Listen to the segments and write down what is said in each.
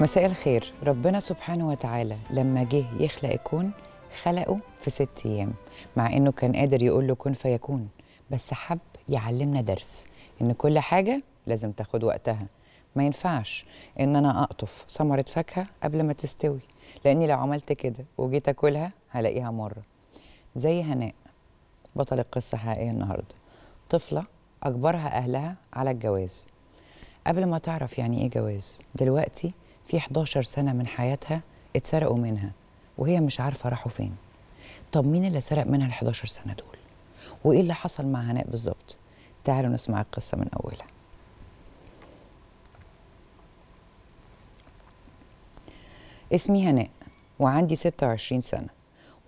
مساء الخير. ربنا سبحانه وتعالى لما جه يخلق الكون خلقه في 6 أيام، مع إنه كان قادر يقول له كن فيكون، بس حب يعلمنا درس إن كل حاجة لازم تاخد وقتها. ما ينفعش إن أنا أقطف ثمرة فاكهة قبل ما تستوي، لأني لو عملت كده وجيت أكلها هلاقيها مرة. زي هناء بطل القصة حقيقية النهاردة، طفلة أجبرها أهلها على الجواز قبل ما تعرف يعني إيه جواز. دلوقتي في 11 سنة من حياتها اتسرقوا منها وهي مش عارفة راحوا فين. طب مين اللي سرق منها ال 11 سنة دول؟ وإيه اللي حصل مع هناء بالظبط؟ تعالوا نسمع القصة من أولها. اسمي هناء وعندي 26 سنة،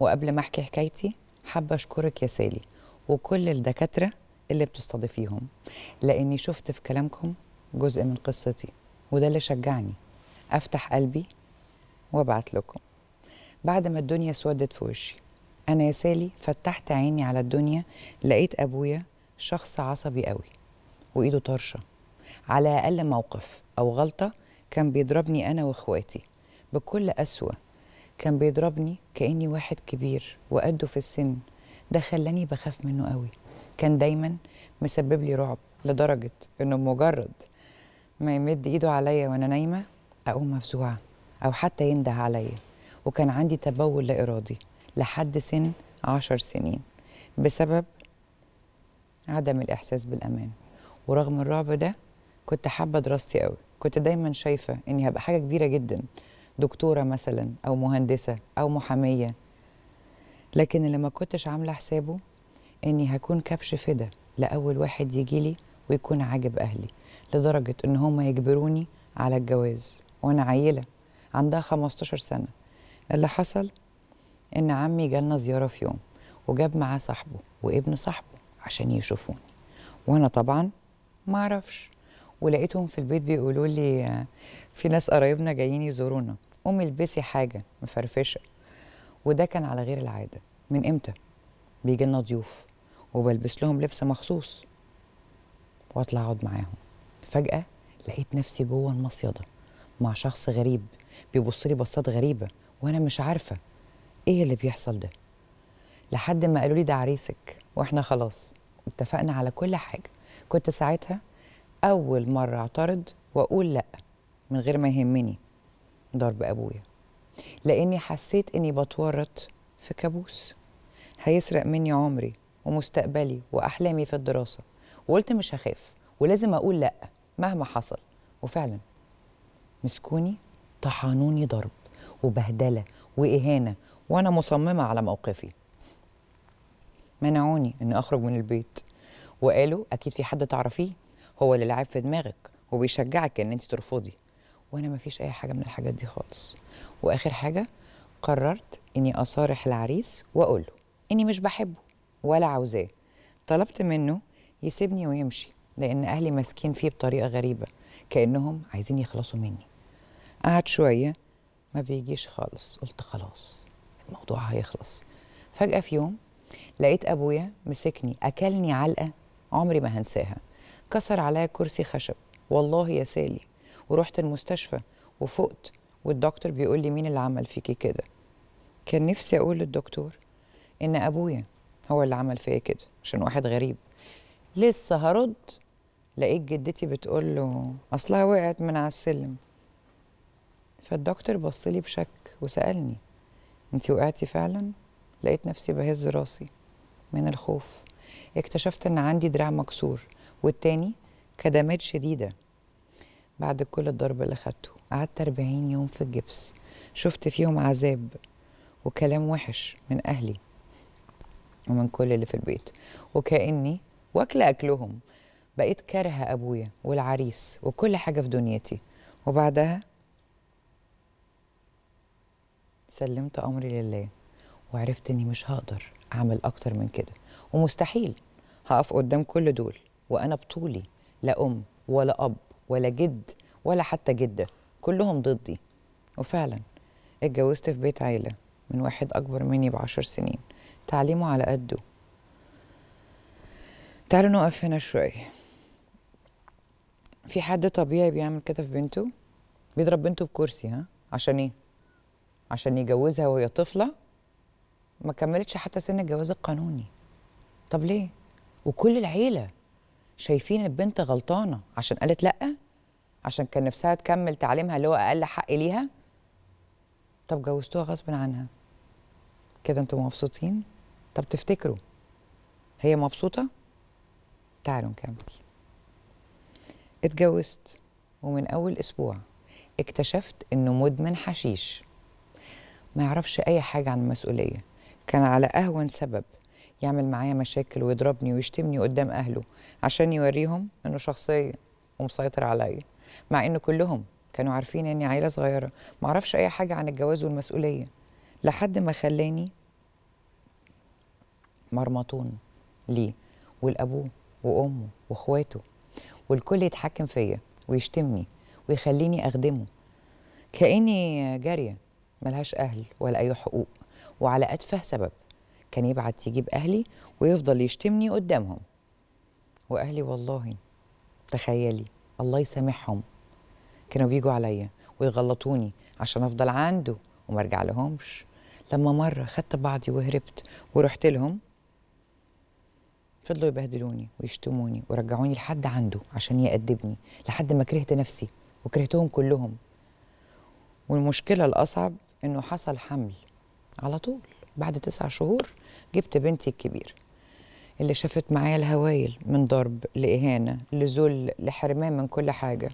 وقبل ما أحكي حكايتي حابة أشكرك يا سالي وكل الدكاترة اللي بتستضيفيهم، لأني شفت في كلامكم جزء من قصتي، وده اللي شجعني أفتح قلبي وأبعت لكم. بعد ما الدنيا سودت في وشي، أنا يا سالي فتحت عيني على الدنيا، لقيت أبويا شخص عصبي قوي وإيده طرشة. على أقل موقف أو غلطة كان بيضربني أنا وإخواتي بكل قسوة، كان بيضربني كأني واحد كبير وقده في السن. ده خلاني بخاف منه قوي، كان دايما مسبب لي رعب، لدرجة إنه مجرد ما يمد إيده عليا وأنا نايمة أقوم مفزوعة أو حتى ينده عليا. وكان عندي تبول لا إرادي لحد سن 10 سنين بسبب عدم الإحساس بالأمان. ورغم الرعب ده كنت حابة دراستي قوي، كنت دايما شايفة إني هبقى حاجة كبيرة جدا، دكتورة مثلا أو مهندسة أو محامية، لكن اللي ما كنتش عاملة حسابه إني هكون كبش فدا لأول واحد يجيلي ويكون عاجب أهلي، لدرجة إن هما يجبروني على الجواز وأنا عيلة عندها 15 سنة. اللي حصل إن عمي جالنا زيارة في يوم وجاب معاه صاحبه وابن صاحبه عشان يشوفوني، وأنا طبعا ما أعرفش، ولقيتهم في البيت بيقولوا لي في ناس قرايبنا جايين يزورونا، قومي البسي حاجة مفرفشة. وده كان على غير العادة. من إمتى بيجي لنا ضيوف وبلبس لهم لبس مخصوص وأطلع أقعد معاهم. فجأة لقيت نفسي جوه المصيدة مع شخص غريب بيبص لي بصات غريبة، وأنا مش عارفة إيه اللي بيحصل ده، لحد ما قالوا لي ده عريسك، وإحنا خلاص اتفقنا على كل حاجة. كنت ساعتها أول مرة أعترض وأقول لأ من غير ما يهمني ضرب أبويا، لأني حسيت إني بتورط في كابوس هيسرق مني عمري ومستقبلي وأحلامي في الدراسة. وقلت مش هخاف ولازم أقول لأ مهما حصل. وفعلا مسكوني طحنوني ضرب وبهدلة وإهانة، وأنا مصممة على موقفي. منعوني إن أخرج من البيت وقالوا أكيد في حد تعرفيه هو اللي لعب في دماغك وبيشجعك إن أنت ترفضي، وأنا مفيش أي حاجة من الحاجات دي خالص. وآخر حاجة قررت إني أصارح العريس وأقول له إني مش بحبه ولا عاوزاه. طلبت منه يسيبني ويمشي، لأن أهلي ماسكين فيه بطريقة غريبة كأنهم عايزين يخلصوا مني. قعد شوية ما بيجيش خالص، قلت خلاص الموضوع هيخلص. فجأة في يوم لقيت أبويا مسكني أكلني علقة عمري ما هنساها، كسر عليا كرسي خشب والله يا سالي. ورحت المستشفى وفقت، والدكتور بيقول لي مين اللي عمل فيكي كده. كان نفسي أقول للدكتور إن أبويا هو اللي عمل فيا كده عشان واحد غريب. لسه هرد لقيت جدتي بتقول له أصلها وقعت من على السلم. فالدكتور بص لي بشك وسألني أنتِ وقعتي فعلا؟ لقيت نفسي بهز راسي من الخوف. اكتشفت إن عندي دراع مكسور والتاني كدمات شديدة بعد كل الضرب اللي خدته. قعدت 40 يوم في الجبس، شفت فيهم عذاب وكلام وحش من أهلي ومن كل اللي في البيت، وكأني واكلة أكلهم. بقيت كارهة أبويا والعريس وكل حاجة في دنيتي. وبعدها سلمت أمري لله وعرفت إني مش هقدر أعمل أكتر من كده، ومستحيل هقف قدام كل دول وأنا بطولي، لا أم ولا أب ولا جد ولا حتى جدة، كلهم ضدي. وفعلا اتجوزت في بيت عيلة من واحد أكبر مني ب10 سنين، تعليمه على قده. تعالوا نقف هنا شوية. في حد طبيعي بيعمل كده في بنته؟ بيضرب بنته بكرسي. ها عشان ايه؟ عشان يجوزها وهي طفله ما كملتش حتى سن الجواز القانوني. طب ليه؟ وكل العيله شايفين البنت غلطانه عشان قالت لا، عشان كان نفسها تكمل تعليمها اللي هو اقل حق ليها. طب جوزتوها غصب عنها. كده انتوا مبسوطين؟ طب تفتكروا هي مبسوطه؟ تعالوا نكمل. اتجوزت ومن اول اسبوع اكتشفت انه مدمن حشيش، ما يعرفش اي حاجه عن المسؤوليه، كان على اهون سبب يعمل معايا مشاكل ويضربني ويشتمني قدام اهله عشان يوريهم انه شخصيه ومسيطر عليا، مع ان كلهم كانوا عارفين اني عيله صغيره ما اعرفش اي حاجه عن الجواز والمسؤوليه، لحد ما خلاني مرمطون ليه والابوه وامه واخواته، والكل يتحكم فيا ويشتمني ويخليني اخدمه كاني جاريه ملهاش اهل ولا اي حقوق. وعلى اتفه سبب كان يبعت يجيب اهلي ويفضل يشتمني قدامهم. واهلي والله تخيلي الله يسامحهم كانوا بيجوا عليا ويغلطوني عشان افضل عنده وما ارجع لهمش. لما مره خدت بعضي وهربت ورحت لهم، فضلوا يبهدلوني ويشتموني ورجعوني لحد عنده عشان يأدبني، لحد ما كرهت نفسي وكرهتهم كلهم. والمشكله الاصعب انه حصل حمل على طول بعد 9 شهور. جبت بنتي الكبيره اللي شافت معايا الهوايل من ضرب لإهانة لذل لحرمان من كل حاجة.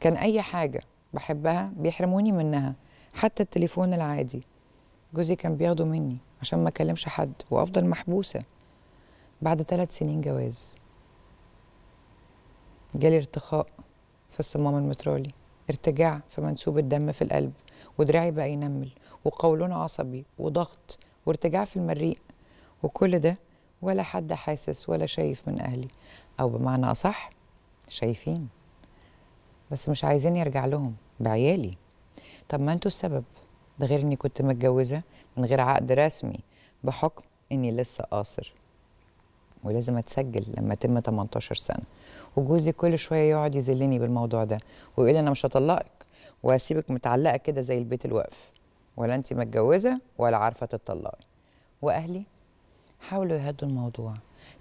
كان أي حاجة بحبها بيحرموني منها، حتى التليفون العادي جوزي كان بياخده مني عشان ما أكلمش حد وأفضل محبوسة. بعد 3 سنين جواز جالي ارتخاء في الصمام المترالي، ارتجاع في منسوب الدم في القلب، ودراعي بقى ينمل، وقولون عصبي، وضغط، وارتجاع في المريء. وكل ده ولا حد حاسس ولا شايف من أهلي، أو بمعنى أصح شايفين بس مش عايزين يرجع لهم بعيالي. طب ما انتوا السبب، ده غير إني كنت متجوزة من غير عقد رسمي بحكم إني لسه قاصر ولازم أتسجل لما أتم 18 سنة. وجوزي كل شوية يقعد يذلني بالموضوع ده ويقول أنا مش هطلقك وهسيبك متعلقة كده زي البيت الواقف، ولا أنت متجوزة ولا عارفة تتطلقي. وأهلي حاولوا يهدوا الموضوع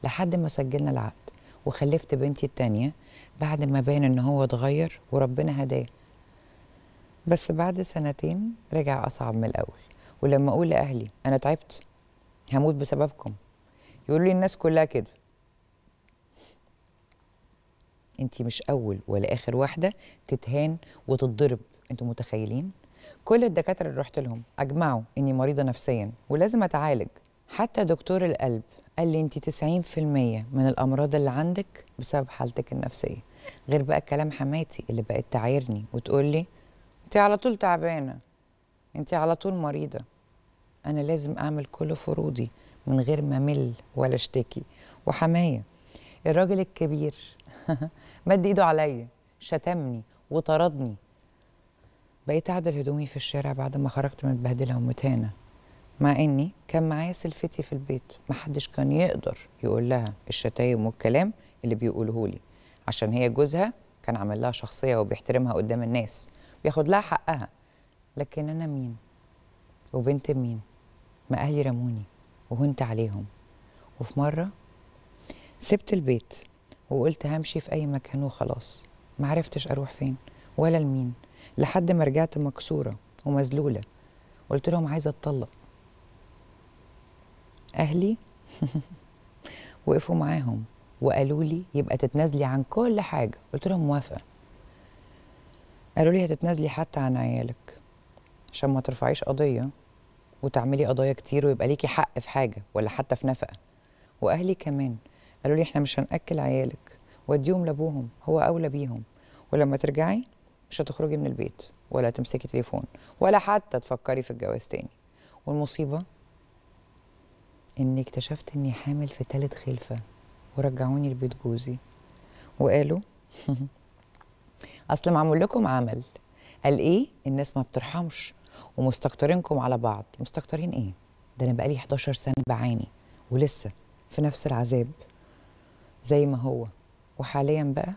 لحد ما سجلنا العقد وخلفت بنتي التانية بعد ما بان ان هو اتغير وربنا هداه. بس بعد 2 سنين رجع اصعب من الاول. ولما اقول لاهلي انا تعبت هموت بسببكم، يقولوا لي الناس كلها كده، انتي مش اول ولا اخر واحدة تتهان وتتضرب. انتوا متخيلين؟ كل الدكاترة اللي رحت لهم اجمعوا اني مريضة نفسيا ولازم اتعالج. حتى دكتور القلب قال لي انت 90% من الامراض اللي عندك بسبب حالتك النفسيه، غير بقى كلام حماتي اللي بقت تعايرني وتقول لي انت على طول تعبانه، انت على طول مريضه. انا لازم اعمل كل فروضي من غير ما مل ولا اشتكي. وحمايه الراجل الكبير مد ايده عليا، شتمني وطردني. بقيت اعدل هدومي في الشارع بعد ما خرجت متبهدله ومتهانه، مع اني كان معايا سلفتي في البيت، محدش كان يقدر يقول لها الشتايم والكلام اللي بيقوله لي، عشان هي جوزها كان عامل لها شخصيه وبيحترمها قدام الناس، بياخد لها حقها. لكن انا مين وبنت مين؟ ما اهلي رموني وهنت عليهم. وفي مره سبت البيت وقلت همشي في اي مكان وخلاص، ما عرفتش اروح فين ولا لمين، لحد ما رجعت مكسوره ومذلوله. قلت لهم عايزه اتطلق. أهلي وقفوا معاهم وقالوا لي يبقى تتنازلي عن كل حاجة. قلت لهم موافقة. قالوا لي هتتنازلي حتى عن عيالك عشان ما ترفعيش قضية وتعملي قضايا كتير ويبقى ليكي حق في حاجة ولا حتى في نفقة. وأهلي كمان قالوا لي احنا مش هنأكل عيالك، وديهم لأبوهم هو أولى بيهم، ولما ترجعي مش هتخرجي من البيت ولا تمسكي تليفون ولا حتى تفكري في الجواز تاني. والمصيبة إني اكتشفت إني حامل في 3 خلفة ورجعوني لبيت جوزي وقالوا أصل معمول لكم عمل. قال إيه؟ الناس ما بترحمش ومستكترينكم على بعض. مستكترين إيه؟ ده أنا بقالي 11 سنة بعاني ولسه في نفس العذاب زي ما هو. وحاليا بقى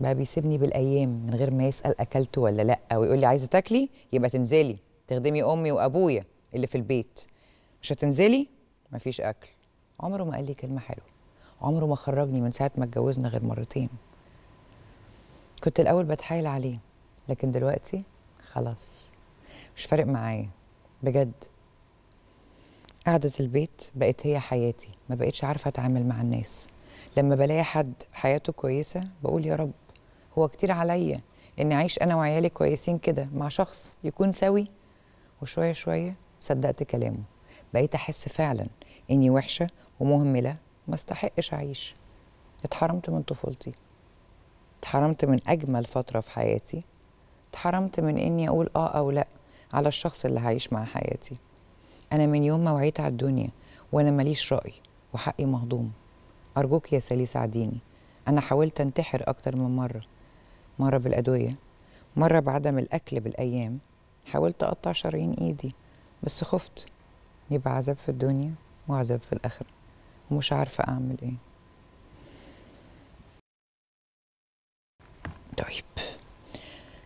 ما بيسيبني بالايام من غير ما يسال اكلته ولا لا، ويقول لي عايزه تاكلي يبقى تنزلي تخدمي امي وابويا اللي في البيت، مش هتنزلي مفيش اكل. عمره ما قال لي كلمه حلوه، عمره ما خرجني من ساعه ما اتجوزنا غير مرتين. كنت الاول بتحايل عليه، لكن دلوقتي خلاص مش فارق معايا بجد. قعدة البيت بقت هي حياتي، ما بقتش عارفه اتعامل مع الناس. لما بلاقي حد حياته كويسه بقول يا رب، هو كتير عليا اني اعيش انا وعيالي كويسين كده مع شخص يكون سوي. وشويه شويه صدقت كلامه، بقيت احس فعلا اني وحشه ومهمله وما استحقش اعيش. اتحرمت من طفولتي، اتحرمت من اجمل فتره في حياتي، اتحرمت من اني اقول اه او لا على الشخص اللي هعيش مع حياتي. انا من يوم ما وعيت على الدنيا وانا ماليش راي وحقي مهضوم. أرجوك يا سالي ساعديني، أنا حاولت أنتحر أكتر من مرة، مرة بالأدوية، مرة بعدم الأكل بالأيام، حاولت أقطع شرايين إيدي بس خفت يبقى عذاب في الدنيا وعذاب في الآخرة، ومش عارفة أعمل إيه. طيب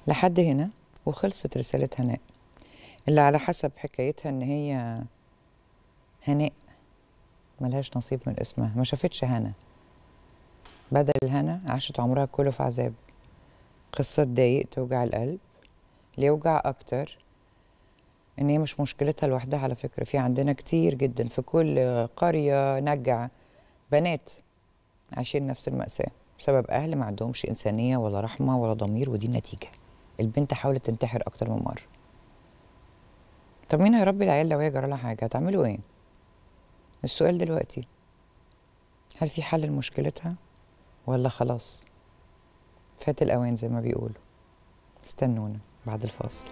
لحد هنا وخلصت رسالة هناء، اللي على حسب حكايتها إن هي هناء ملهاش نصيب من اسمها، ما شافتش هنا. بدل الهنا عاشت عمرها كله في عذاب. قصة تضايق توجع القلب، اللي يوجع أكتر إن هي مش مشكلتها لوحدها. على فكرة في عندنا كتير جدا في كل قرية نجع بنات عايشين نفس المأساة بسبب أهل ما عندهمش إنسانية ولا رحمة ولا ضمير، ودي النتيجة. البنت حاولت تنتحر أكتر من مرة. طب مين هيربي العيال لو هي جرالها حاجة؟ هتعملوا إيه؟ السؤال دلوقتي، هل في حل لمشكلتها ولا خلاص فات الأوان زي ما بيقولوا؟ استنونا بعد الفاصل.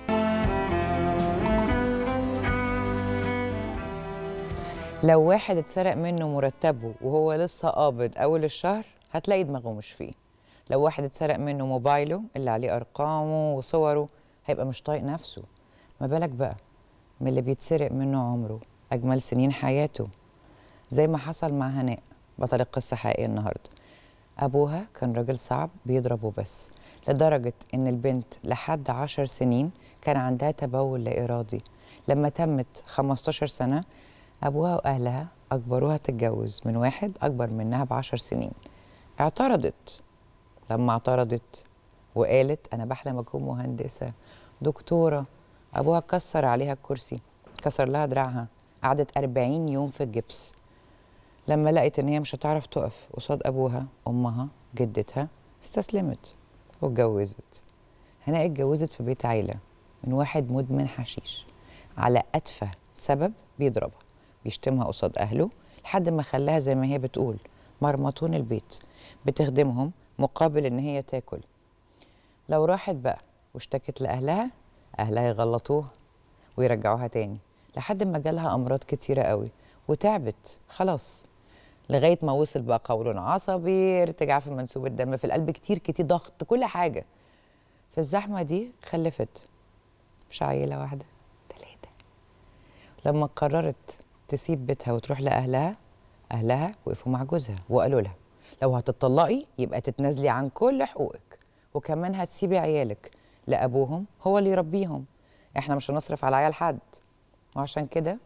لو واحد اتسرق منه مرتبه وهو لسه قابض أول الشهر هتلاقي دماغه مش فيه. لو واحد اتسرق منه موبايله اللي عليه أرقامه وصوره هيبقى مش طايق نفسه، ما بالك بقى من اللي بيتسرق منه عمره، أجمل سنين حياته، زي ما حصل مع هناء بطل القصة حقيقية النهاردة. أبوها كان راجل صعب بيضربه بس، لدرجة إن البنت لحد 10 سنين كان عندها تبول لا إرادي. لما تمت 15 سنة أبوها وأهلها أجبروها تتجوز من واحد أكبر منها ب10 سنين. اعترضت، لما اعترضت وقالت أنا بحلم أكون مهندسة دكتورة، أبوها كسر عليها الكرسي، كسر لها دراعها، قعدت 40 يوم في الجبس. لما لقيت ان هي مش هتعرف تقف قصاد ابوها امها جدتها استسلمت واتجوزت. هناء اتجوزت في بيت عيله من واحد مدمن حشيش، على اتفه سبب بيضربها بيشتمها قصاد اهله، لحد ما خلاها زي ما هي بتقول مرمطون البيت، بتخدمهم مقابل ان هي تاكل. لو راحت بقى واشتكت لاهلها، اهلها يغلطوها ويرجعوها تاني، لحد ما جالها امراض كتيره قوي وتعبت خلاص، لغايه ما وصل بقى قولون عصبي، ارتجاع في منسوب الدم في القلب، كتير ضغط، كل حاجه. في الزحمه دي خلفت مش عيله واحده، 3. لما قررت تسيب بيتها وتروح لاهلها، اهلها وقفوا مع جوزها وقالوا لها لو هتطلقي يبقى تتنازلي عن كل حقوقك، وكمان هتسيبي عيالك لابوهم هو اللي يربيهم، احنا مش هنصرف على عيال حد. وعشان كده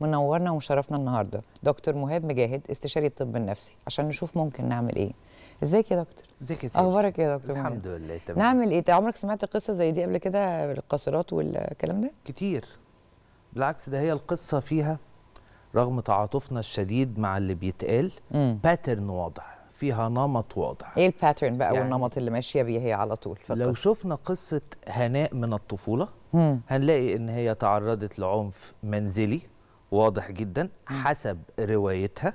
منورنا ومشرفنا النهارده دكتور مهاب مجاهد استشاري الطب النفسي، عشان نشوف ممكن نعمل ايه. ازيك يا دكتور؟ ازيك يا سيدي؟ اخبارك يا دكتور؟ الحمد لله تمام. نعمل ايه؟ عمرك سمعت قصه زي دي قبل كده، القاصرات والكلام ده؟ كتير، بالعكس ده هي القصه فيها رغم تعاطفنا الشديد مع اللي بيتقال باترن واضح، فيها نمط واضح. ايه الباترن بقى يعني والنمط اللي ماشيه بيه هي على طول؟ لو شفنا قصه هناء من الطفوله هنلاقي ان هي تعرضت لعنف منزلي واضح جدا حسب روايتها،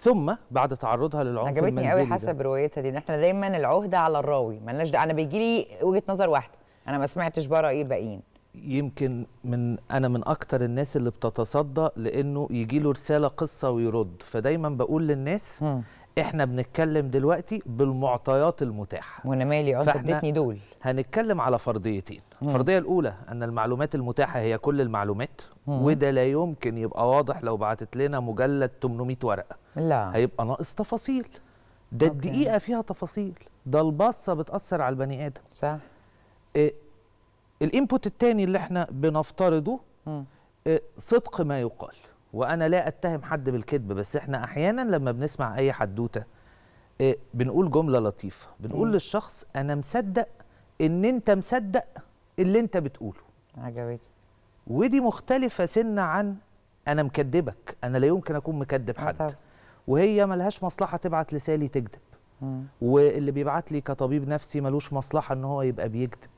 ثم بعد تعرضها للعنف المنزلي. عجبتني قوي حسب روايتها دي، ان احنا دايما العهده على الراوي، مالناش انا بيجي لي وجهه نظر واحده، انا ما سمعتش بقى راي الباقيين. يمكن انا من اكتر الناس اللي بتتصدى لانه يجي له رساله قصه ويرد، فدايما بقول للناس احنا بنتكلم دلوقتي بالمعطيات المتاحه، وانا مالي عقد ادتني دول. هنتكلم على فرضيتين. الفرضيه الاولى ان المعلومات المتاحه هي كل المعلومات، وده لا يمكن يبقى واضح. لو بعتت لنا مجلد 800 ورقه لا، هيبقى ناقص تفاصيل. ده الدقيقه فيها تفاصيل. ده البصه بتاثر على البني ادم. صح. الانبوت الثاني اللي احنا بنفترضه صدق ما يقال، وانا لا اتهم حد بالكذب، بس احنا احيانا لما بنسمع اي حدوته بنقول جمله لطيفه، بنقول للشخص انا مصدق ان انت مصدق اللي انت بتقوله. عجبتني. ودي مختلفه سنه عن انا مكدبك، انا لا يمكن اكون مكدب حد. وهي ملهاش مصلحه تبعت لسالي تكذب، واللي بيبعت لي كطبيب نفسي ملوش مصلحه ان هو يبقى بيكذب،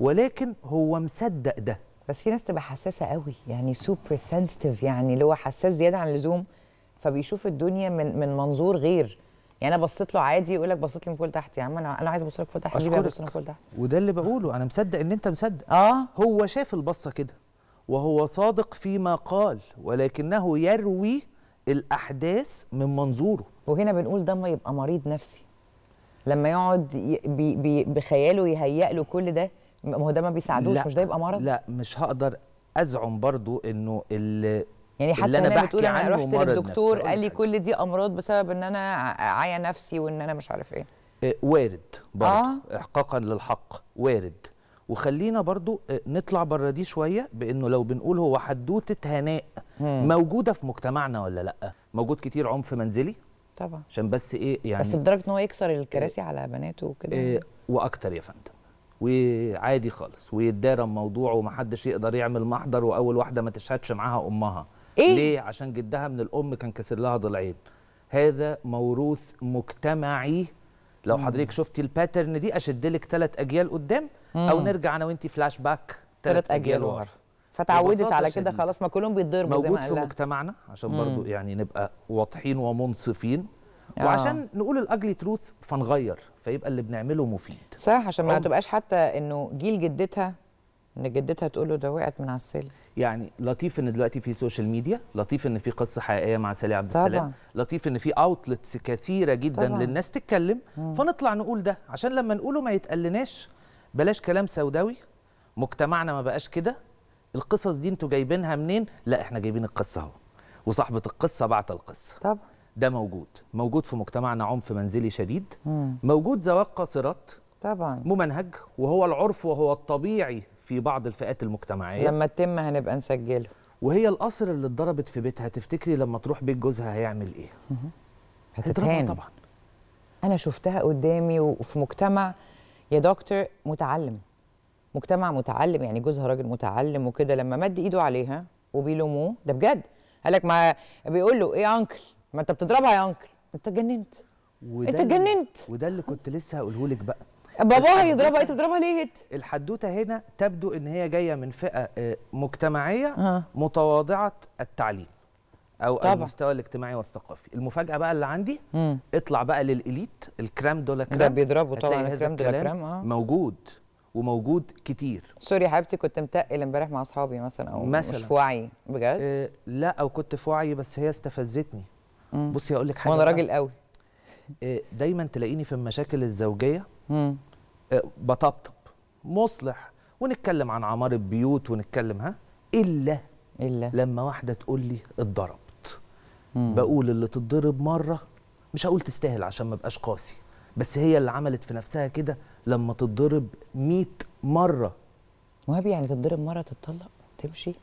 ولكن هو مصدق ده. بس في ناس تبقى حساسه قوي، يعني سوبر سنسيتيف، يعني اللي هو حساس زياده عن اللزوم، فبيشوف الدنيا من منظور غير. يعني انا بصيت له عادي يقول لك بصيت لي من فوق لتحت. يا عم انا عايز ابص لك فوق تحت، ليه ببص لك فوق تحت؟ وده اللي بقوله، انا مصدق ان انت مصدق. هو شاف البصه كده، وهو صادق فيما قال، ولكنه يروي الاحداث من منظوره. وهنا بنقول ده ما يبقى مريض نفسي، لما يقعد بخياله يهيئ له كل ده، ما هو ده ما بيساعدوش. مش ده يبقى مرض؟ لا، مش هقدر ازعم برضو انه يعني حتى اللي انا بتقول انا رحت للدكتور قال لي كل دي امراض بسبب ان انا عيا نفسي وان انا مش عارف ايه. وارد برضو، احقاقا للحق وارد. وخلينا برضو نطلع بره دي شويه، بانه لو بنقول هو حدوته هناء موجوده في مجتمعنا ولا لا؟ موجود كتير، عنف منزلي طبعا، عشان بس ايه يعني، بس لدرجه ان هو يكسر الكراسي على بناته وكده واكتر يا فندم، وعادي خالص، ويتدارم موضوعه ومحدش يقدر يعمل محضر، واول واحده ما تشهدش معاها امها. إيه؟ ليه؟ عشان جدها من الام كان كسر لها ضلعين. هذا موروث مجتمعي. لو حضرتك شفتي الباترن دي اشدلك 3 اجيال قدام، او نرجع انا وانتي فلاش باك 3 اجيال ورا. فتعودت على كده خلاص، ما كلهم بيتضربوا زي ما قالها. موجود في مجتمعنا، عشان برضو يعني نبقى واضحين ومنصفين، وعشان نقول الاجلي تروث فنغير، فيبقى اللي بنعمله مفيد. صح، عشان ما تبقاش حتى انه جيل جدتها، ان جدتها تقول له ده وقعت من على السلم. يعني لطيف ان دلوقتي في سوشيال ميديا، لطيف ان في قصه حقيقيه مع سالي عبد السلام، لطيف ان في اوتلتس كثيره جدا للناس تتكلم، فنطلع نقول ده عشان لما نقوله ما يتقلناش. بلاش كلام سوداوي، مجتمعنا ما بقاش كده. القصص دي انتوا جايبينها منين؟ لا، احنا جايبين القصه اهو، وصاحبه القصه بعت القصه. طبعا ده موجود في مجتمعنا، عنف منزلي شديد، موجود زواج قاصرات طبعا، ممنهج، وهو العرف وهو الطبيعي في بعض الفئات المجتمعيه. لما تتم هنبقى نسجله. وهي القصر اللي اتضربت في بيتها، تفتكري لما تروح بيت جوزها هيعمل ايه؟ هتتهان طبعا. انا شفتها قدامي، وفي مجتمع يا دكتور متعلم، مجتمع متعلم، يعني جوزها راجل متعلم وكده، لما مد ايده عليها وبيلوموه، ده بجد قال لك، ما بيقول له ايه يا انكل، ما انت بتضربها يا انكل، انت اتجننت، انت اتجننت. وده اللي كنت لسه هقوله لك بقى، باباها يضربها، انت بتضربها ليه؟ الحدوته هنا تبدو ان هي جايه من فئه مجتمعيه متواضعه التعليم او طبعا المستوى الاجتماعي والثقافي. المفاجاه بقى اللي عندي، اطلع بقى للاليت، الكرام دولا كرام، ده بيضربوا طبعا، الكرام دولا كرام موجود، وموجود كتير. سوري حبيبتي، كنت متقل امبارح مع اصحابي مثلا، او مش في وعي بجد. لا، او كنت في وعي بس هي استفزتني. بصي هقول لك حاجه، وانا راجل قوي دايما تلاقيني في المشاكل الزوجيه بطبطب مصلح، ونتكلم عن عمار البيوت، ونتكلم الا لما واحده تقول لي اتضربت، بقول اللي تتضرب مره مش هقول تستاهل عشان ما ابقاش قاسي، بس هي اللي عملت في نفسها كده لما تتضرب 100 مره. مهاب، يعني تتضرب مره تتطلق تمشي؟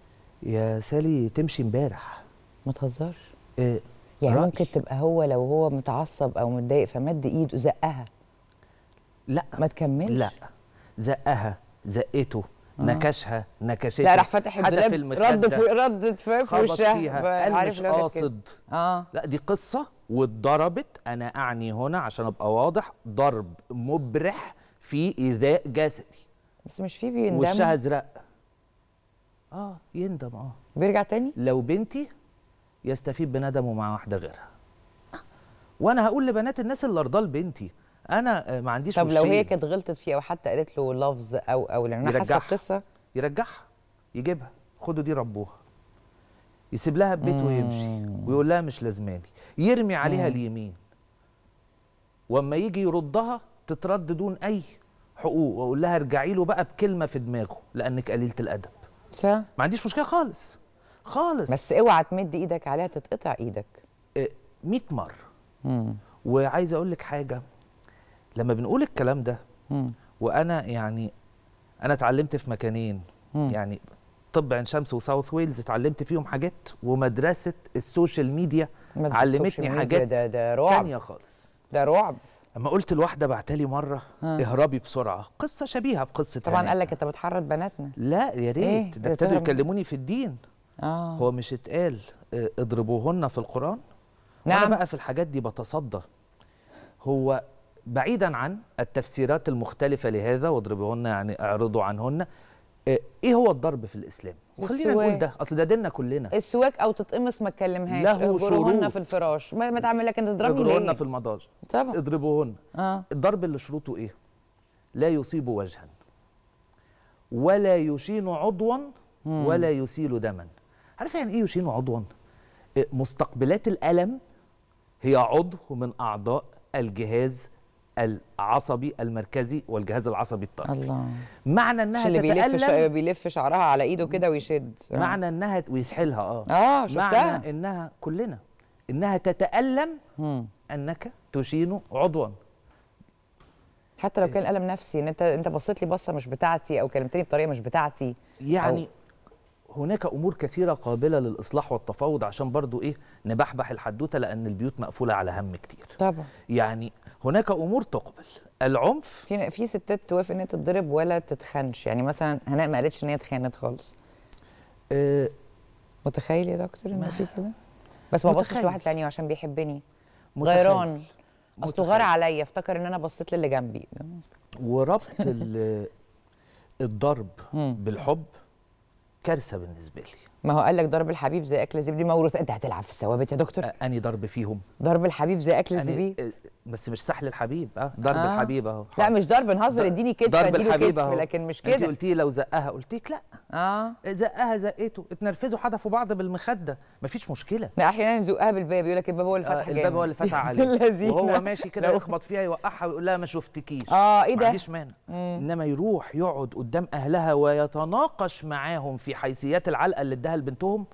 يا سالي تمشي امبارح، ما تهزرش. يعني رأي. ممكن تبقى هو لو هو متعصب او متضايق فمد ايده زقها. لا، ما تكملش. لا، زقها، زقته، نكشها، نكشته، لا، راح فاتح الدولاب، ردت في وشها، قال مش قاصد. لا، دي قصه واتضربت. انا اعني هنا عشان ابقى واضح، ضرب مبرح في ايذاء جسدي، بس مش في بيندم، وشها ازرق. يندم. بيرجع تاني. لو بنتي يستفيد بندمه مع واحده غيرها، وانا هقول لبنات الناس اللي ارضاه لبنتي، انا ما عنديش مشكله. طب لو هي كانت غلطت فيه، او حتى قالت له لفظ او لان انا حاسه القصه، يرجعها، يجيبها، خدوا دي ربوها، يسيب لها البيت ويمشي، ويقول لها مش لازماني، يرمي عليها اليمين، واما يجي يردها تترد دون اي حقوق، واقول لها ارجعي له بقى بكلمه في دماغه، لانك قليله الادب. صح، ما عنديش مشكله خالص خالص، بس اوعى تمد ايدك عليها تتقطع ايدك 100 مره. وعايز اقول لك حاجه، لما بنقول الكلام ده وانا يعني انا اتعلمت في مكانين يعني طب عين شمس وساوث ويلز اتعلمت فيهم حاجات، ومدرسه السوشيال ميديا علمتني حاجات تانية خالص. ده رعب. لما قلت لواحده بعتلي مره اهربي بسرعه، قصه شبيهه بقصه طبعا قال لك انت بتحرض بناتنا. لا يا ريت إيه؟ ده ابتدوا يكلموني في الدين. هو مش اتقال اضربوهن في القرآن؟ نعم. وانا بقى في الحاجات دي بتصدى. هو بعيدا عن التفسيرات المختلفه لهذا واضربوهن يعني اعرضوا عنهن، ايه هو الضرب في الاسلام؟ خلينا نقول ده اصل ده ديننا كلنا. السواك او تتقمص ما تكلمهاش، اهجرهن في الفراش، ما تعمل لك انت تضربني ليه؟ اهجرهن في المضاجع طبعا، اضربوهن. الضرب اللي شروطه ايه؟ لا يصيب وجها ولا يشين عضوا ولا يسيل دما. عارف يعني ايه يشين عضوا؟ مستقبلات الالم هي عضو من اعضاء الجهاز العصبي المركزي والجهاز العصبي الطرفي. معنى انها اللي بيلف شعرها على ايده كده ويشد. معنى انها ويسحلها. شفتها. معنى انها كلنا انها تتألم انك تشين عضوا، حتى لو كان الم نفسي، ان انت بصيت لي بصه مش بتاعتي او كلمتني بطريقه مش بتاعتي. يعني هناك امور كثيره قابله للاصلاح والتفاوض، عشان برضو ايه نبحبح الحدوته، لان البيوت مقفوله على هم كتير طبعا. يعني هناك امور تقبل العنف. في ستات توافق ان هي تتضرب ولا تتخنش، يعني مثلا هناء ما قالتش ان هي اتخانت خالص. متخيل يا دكتور ان في كده؟ بس ما بصش لواحد تاني عشان بيحبني، غيران، اصل غار عليا، افتكر ان انا بصيت للي جنبي. وربط الضرب بالحب كارثه بالنسبه لي. ما هو قال لك ضرب الحبيب زي اكل الزبيب، دي موروثه. انت هتلعب في الثوابت يا دكتور. اني ضرب فيهم ضرب الحبيب زي اكل الزبيب، بس مش سحل الحبيب. ضرب الحبيب اهو. لا مش ضرب، نهزر، اديني كتف اديله كتف، لكن مش كده. انت قلتي لو زقها، قلتيك لا. زقها زقته، اتنرفزوا، حدفوا بعض بالمخده، مفيش مشكله. لا احيانا يزقها بالباب، يقول لك الباب هو اللي فتح جامد، الباب هو اللي فتح عليه وهو ماشي كده يخبط فيها يوقعها ويقول لها ما شفتكيش. ايه ده؟ ما عنديش مانع، انما يروح يقعد قدام اهلها ويتناقش معاهم في حيثيات العلقه اللي اداها لبنتهم.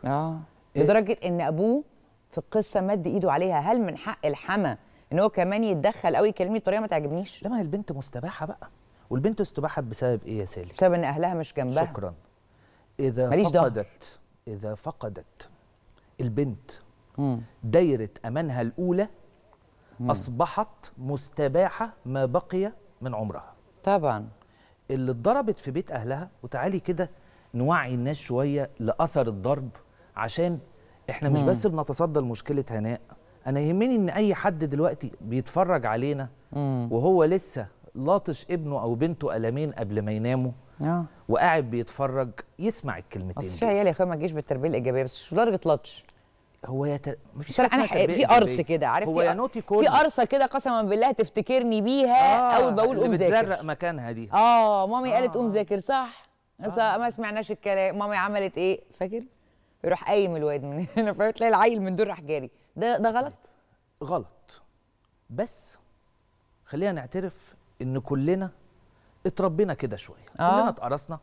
لدرجه ان ابوه في القصه مد ايده عليها. هل من حق الحما ان هو كمان يتدخل قوي يكلمني بطريقه ما تعجبنيش؟ لما هي البنت مستباحه بقى، والبنت استباحت بسبب ايه يا سالي؟ بسبب ان اهلها مش جنبها. شكرا. اذا فقدت البنت دايره امانها الاولى اصبحت مستباحه ما بقي من عمرها. طبعا. اللي اتضربت في بيت اهلها، وتعالي كده نوعي الناس شويه لاثر الضرب، عشان احنا مش بس بنتصدى لمشكله هناء. أنا يهمني إن أي حد دلوقتي بيتفرج علينا وهو لسه لاطش ابنه أو بنته ألمين قبل ما يناموا وقاعد بيتفرج، يسمع الكلمتين. أصل في عيال يا أخويا ما تجيش بالتربية الإيجابية، بس مش لدرجة لطش. هو مفيش أنا في قرص كده، عارف، في قرصة كده قسما بالله تفتكرني بيها أول بقول قوم ذاكر. بتزرق مكانها دي. مامي قالت قوم ذاكر صح؟ ما سمعناش الكلام، مامي عملت إيه؟ فاكر؟ يروح قايم الواد من هنا فتلاقي العيل من دول راح جاري. ده غلط؟ غلط، بس خلينا نعترف ان كلنا اتربينا كده شويه، كلنا اتقرصنا،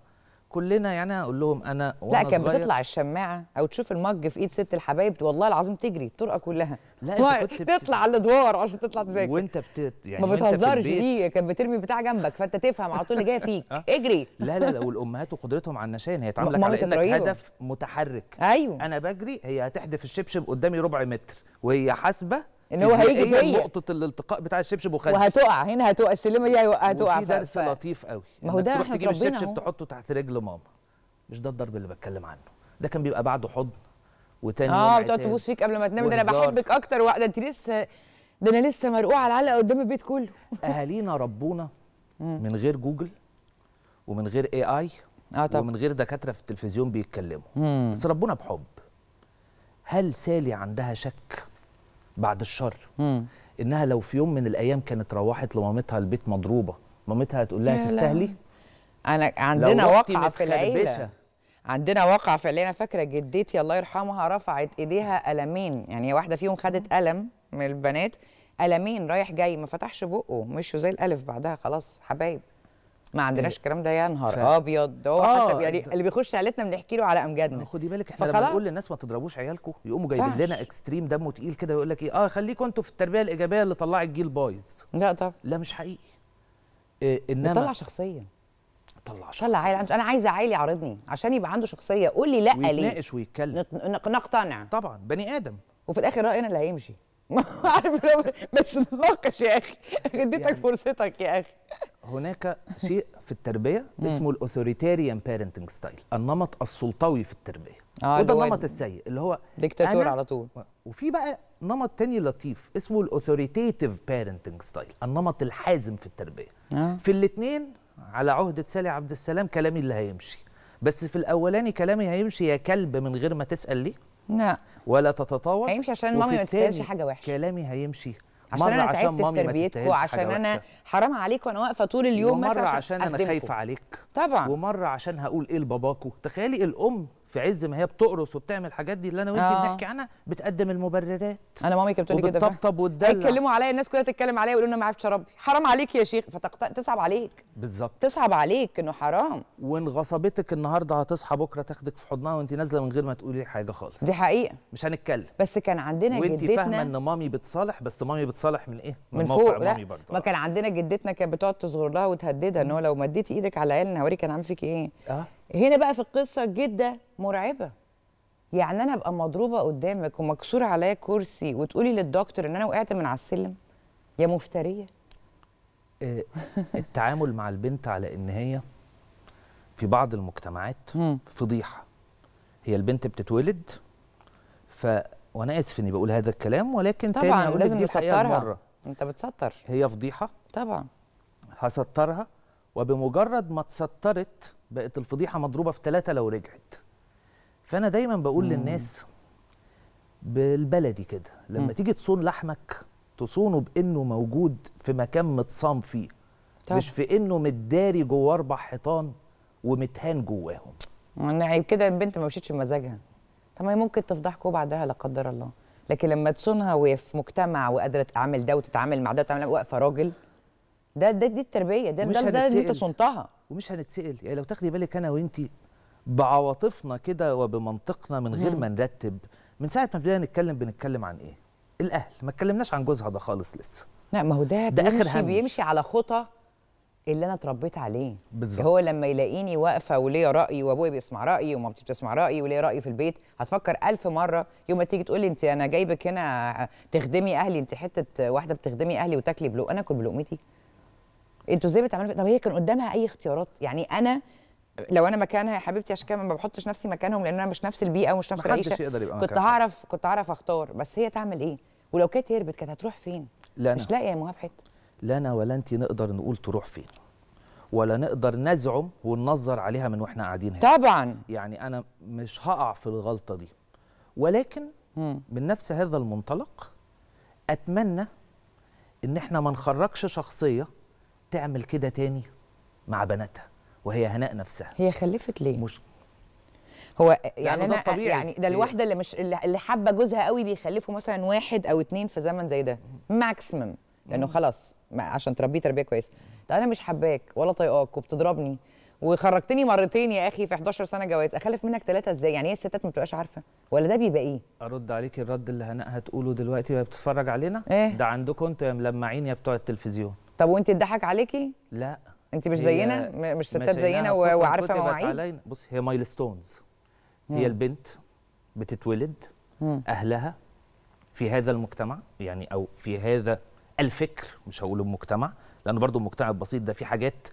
كلنا يعني. هقول لهم انا وانا لا كان بتطلع الشماعه او تشوف المج في ايد ست الحبايب، والله العظيم تجري الطرقه كلها. لا تطلع على الادوار عشان تطلع تذاكر، وانت يعني ما بتهزرش بيه، كانت بترمي بتاع جنبك، فانت تفهم على طول اللي جاي فيك. اجري. لا والامهات وقدرتهم على النشان، هي تعاملك على انك هدف متحرك. ايوه انا بجري، هي هتحدف الشبشب قدامي ربع متر وهي حاسبه ان هو هيجي فيا، نقطه الالتقاء بتاع الشبشب وخلي وهتقع هنا، هتقع السلمه دي، هتقع. في درس لطيف قوي، ما هو ده احنا تجيب الشبشب تحطه تحت رجل ماما. مش ده الضرب اللي بتكلم عنه، ده كان بيبقى بعده حضن وتاني يوم بتقعد تبوس فيك قبل ما تنام، ده انا بحبك اكتر، وقعده انت لسه، ده انا لسه مرقوعه على العلقه قدام البيت كله. اهالينا ربونا من غير جوجل ومن غير AI ومن غير دكاتره في التلفزيون بيتكلموا، بس ربونا بحب. هل سالي عندها شك بعد الشر انها لو في يوم من الايام كانت روحت لمامتها البيت مضروبه، مامتها هتقول لها تستاهلي؟ انا عندنا واقعه في العيله، عندنا واقعه في العيله. انا فاكره جدتي الله يرحمها رفعت ايديها ألمين، يعني واحده فيهم خدت ألم من البنات، ألمين رايح جاي، ما فتحش بقه، مشوا زي الألف بعدها خلاص حبايب. ما عندناش الكلام ده، يا نهار ابيض. هو حتى يعني اللي بيخش عيلتنا بنحكي له على امجادنا. خدي بالك احنا لما نقول للناس ما تضربوش عيالكم يقوموا جايبين لنا اكستريم دمه تقيل كده، يقول لك ايه خليكم انتوا في التربيه الايجابيه اللي طلعت الجيل بايظ. لا طبعا، لا مش حقيقي. انما طلع شخصيه، طلع شخصيه، طلع عيل. انا عايزه عيلي يعارضني عشان يبقى عنده شخصيه، قول لي لا ليه، ويتناقش ويتكلم، نقتنع طبعا، بني ادم، وفي الاخر راينا اللي هيمشي. عارف، بس نتناقش يا اخي، اديتك يعني فرصتك يا اخي. هناك شيء في التربيه اسمه الاوثوريتاريان بارنتنج ستايل، النمط السلطوي في التربيه، وده النمط السيء اللي هو ديكتاتور على طول. وفي بقى نمط تاني لطيف اسمه الاوثوريتيف بارنتنج ستايل، النمط الحازم في التربيه. في الاثنين على عهده سالي عبد السلام كلامي اللي هيمشي، بس في الاولاني كلامي هيمشي يا كلب من غير ما تسال ليه، لا ولا تتطاول، هيمشي عشان مامي ما تستاهلش حاجه وحشه، كلامي هيمشي عشان انا تعبت في تربيتكم، عشان انا حرام عليكم وانا واقفه طول اليوم مثلا، ومره عشان انا خايفه عليك طبعا، ومره عشان هقول ايه لباباكو. تخيلي الام في عز ما هي بتقرص وبتعمل الحاجات دي اللي انا وانت بنحكي عنها، بتقدم المبررات. انا مامي كانت بتقول لي كده، بتطبطب وتدلع، يتكلموا عليا، الناس كلها تتكلم عليا ويقولوا لي ما عرفتش اربي، حرام عليك يا شيخ، تصعب عليك. بالظبط، تصعب عليك انه حرام، وان غصبتك النهارده هتصحى بكره تاخدك في حضنها وانت نازله من غير ما تقولي حاجه خالص. دي حقيقه، مش هنتكلم. بس كان عندنا جدتنا، وانت فاهمه ان مامي بتصالح، بس مامي بتصالح من ايه؟ من فوق. لا، ما كان عندنا جدتنا كانت بتقعد تصغر لها وتهددها ان هو لو مديتي ايدك على عيالنا هوريك انا عامل فيك ايه. هنا بقى في القصه الجده مرعبه، يعني انا ابقى مضروبه قدامك ومكسور عليا كرسي وتقولي للدكتور ان انا وقعت من على السلم، يا مفتريه. التعامل مع البنت على ان هي في بعض المجتمعات فضيحه، هي البنت بتتولد وانا اسف اني بقول هذا الكلام، ولكن طبعا تاني لازم نسترها. انت بتستر، هي فضيحه طبعا، هسترها، وبمجرد ما اتسترت بقت الفضيحه مضروبه في 3 لو رجعت. فانا دايما بقول للناس بالبلدي كده، لما تيجي تصون لحمك تصونه بانه موجود في مكان متصام فيه، مش في انه متداري جوه 4 حيطان ومتهان جواهم. يعني كده البنت ما مشيتش بمزاجها. طب ما هي ممكن تفضحكوا بعدها لا قدر الله، لكن لما تصونها وهي في مجتمع وقادره تعمل ده وتتعامل مع ده وتتعامل واقفه راجل، دي التربيه، ده انت صنتها ومش هنتسال. يعني لو تاخدي بالك انا وانت بعواطفنا كده وبمنطقنا من غير ما نرتب، من ساعه ما بدأنا نتكلم بنتكلم عن ايه؟ الاهل. ما اتكلمناش عن جوزها ده خالص لسه. لا، ما هو ده بيمشي على خطى اللي انا اتربيت عليه. بالظبط، هو لما يلاقيني واقفه وليا رايي وابويا بيسمع رايي ومامتي بتسمع رايي وليا رايي في البيت، هتفكر 1000 مره يوم ما تيجي تقول لي انت انا جايبك هنا تخدمي اهلي، انت حته واحده بتخدمي اهلي وتاكلي بلق، انا اكل بلقمتي؟ انتوا ازاي بتعملوا؟ طب هي كان قدامها اي اختيارات؟ يعني انا لو انا مكانها يا حبيبتي، عشان كده ما بحطش نفسي مكانهم، لان انا مش نفس البيئه ومش نفس العيشه، كنت هعرف اختار. بس هي تعمل ايه؟ ولو كانت هربت كانت هتروح فين؟ لا، مش لاقيه يا مهاب حته. لا انا ولا انت نقدر نقول تروح فين، ولا نقدر نزعم وننظر عليها من واحنا قاعدين هنا طبعا. يعني انا مش هقع في الغلطه دي، ولكن من نفس هذا المنطلق اتمنى ان احنا ما نخرجش شخصيه تعمل كده تاني مع بناتها، وهي هناء نفسها. هي خلفت ليه؟ مش هو يعني انا ده يعني ده الواحده اللي مش اللي حابه جوزها قوي بيخلفوا مثلا 1 أو 2 في زمن زي ده ماكسيمم، لانه خلاص عشان تربيه تربيه كويسه. ده انا مش حباك ولا طايقاك وبتضربني وخرجتني مرتين يا اخي في 11 سنه جواز، اخلف منك 3 ازاي؟ يعني هي الستات ما بتبقاش عارفه ولا ده بيبقى ايه؟ ارد عليك الرد اللي هناء هتقوله دلوقتي وهي بتتفرج علينا، إيه؟ ده عندكم انتوا يا ملمعين يا بتوع التلفزيون. طب وانت اتضحك عليكي؟ لا انت مش زينا، مش ستات زينا وعارفه مواعيد. بص، هي مايلستونز، هي البنت بتتولد، اهلها في هذا المجتمع، يعني او في هذا الفكر، مش هقول المجتمع لان برضو المجتمع البسيط ده في حاجات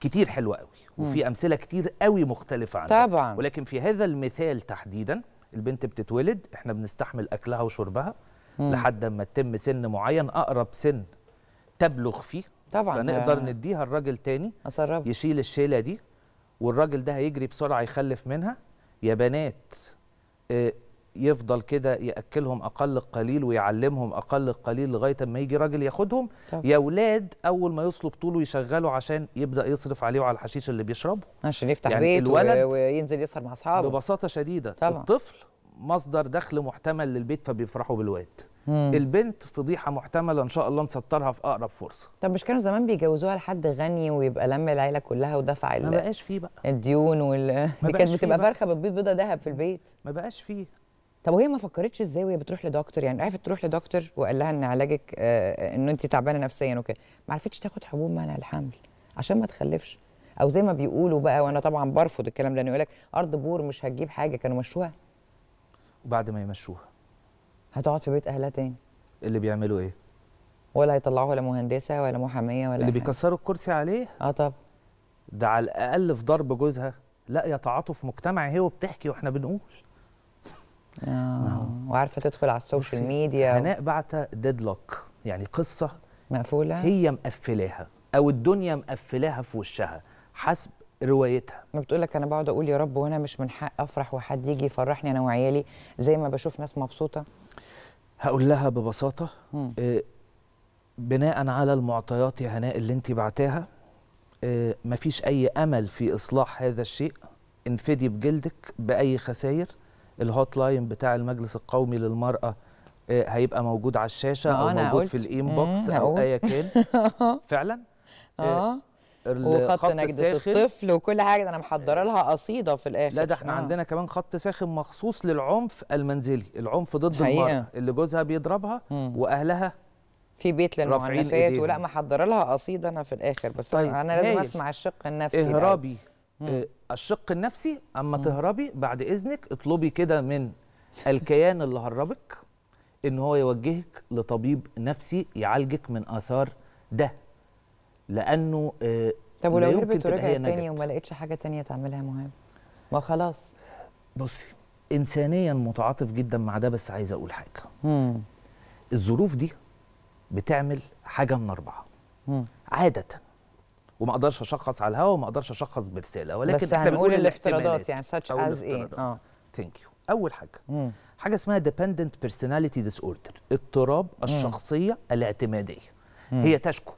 كتير حلوه قوي وفي امثله كتير قوي مختلفه عنها طبعا، ولكن في هذا المثال تحديدا البنت بتتولد، احنا بنستحمل اكلها وشربها لحد ما تتم سن معين، اقرب سن تبلغ فيه طبعا فنقدر نديها الراجل تاني أصرب. يشيل الشيله دي، والراجل ده هيجري بسرعه يخلف منها. يا بنات يفضل كده ياكلهم اقل قليل ويعلمهم اقل قليل لغايه اما يجي راجل ياخدهم. يا اولاد اول ما يوصلوا بطوله يشغلوا عشان يبدا يصرف عليه وعلى الحشيش اللي بيشربه، عشان يفتح يعني بيت وينزل يسهر مع اصحابه. ببساطه شديده طبعا. الطفل مصدر دخل محتمل للبيت فبيفرحوا بالواد. البنت فضيحه محتمله ان شاء الله نسترها في اقرب فرصه. طب مش كانوا زمان بيجوزوها لحد غني ويبقى لم العيله كلها ودفع ما بقاش فيه بقى الديون دي كانت بتبقى فرخه بتبيض بيضه ذهب في البيت. ما بقاش فيه. طب وهي ما فكرتش ازاي وهي بتروح لدكتور؟ يعني عرفت تروح لدكتور وقال لها ان علاجك ان انت تعبانه نفسيا وكده، ما عرفتش تاخد حبوب منع الحمل عشان ما تخلفش، او زي ما بيقولوا بقى، وانا طبعا برفض الكلام ده، انه يقول لك ارض بور مش هتجيب حاجه. كانوا مشوها وبعد ما يمشوها هتقعد في بيت اهلها تاني. اللي بيعملوا ايه؟ ولا هيطلعوها ولا مهندسه ولا محاميه ولا اللي بيكسروا الكرسي عليه. طب ده على الاقل في ضرب جوزها لا يتعاطف مجتمعي. هي وبتحكي واحنا بنقول وعارفه تدخل على السوشيال ميديا. هناء بعتها ديدلوك، يعني قصه مقفوله، هي مقفلاها او الدنيا مقفلاها في وشها حسب روايتها. ما بتقول لك انا بقعد اقول يا رب وانا مش من حق افرح وحد يجي يفرحني انا وعيالي زي ما بشوف ناس مبسوطه. هقول لها ببساطه بناء على المعطيات يا هناء اللي انت بعتاها مفيش اي امل في اصلاح هذا الشيء. انفدي بجلدك باي خسائر. الهوت لاين بتاع المجلس القومي للمراه هيبقى موجود على الشاشه او موجود في الانبوكس او ايا كان. فعلا وخط نجدة الطفل وكل حاجه انا محضره لها قصيده في الاخر. لا ده احنا عندنا كمان خط ساخن مخصوص للعنف المنزلي، العنف ضد المراه اللي جوزها بيضربها واهلها في بيت للمعنفات، ولا محضره لها قصيده انا في الاخر. بس طيب انا لازم اسمع الشق النفسي. اهربي الشق النفسي. اما تهربي بعد اذنك اطلبي كده من الكيان اللي هربك ان هو يوجهك لطبيب نفسي يعالجك من اثار ده، لانه طب ولو هربت ورجعت تاني وما لقيتش حاجه تانيه تعملها مهم؟ ما خلاص. بصي انسانيا متعاطف جدا مع ده، بس عايز اقول حاجه. الظروف دي بتعمل حاجه من اربعه عاده، وما اقدرش اشخص على الهوا وما اقدرش اشخص برساله، ولكن بس هنقول الافتراضات يعني such as ايه. ثانك يو. اول حاجه حاجه اسمها ديبندنت بيرسوناليتي ديسوردر، اضطراب الشخصيه الاعتماديه. هي تشكو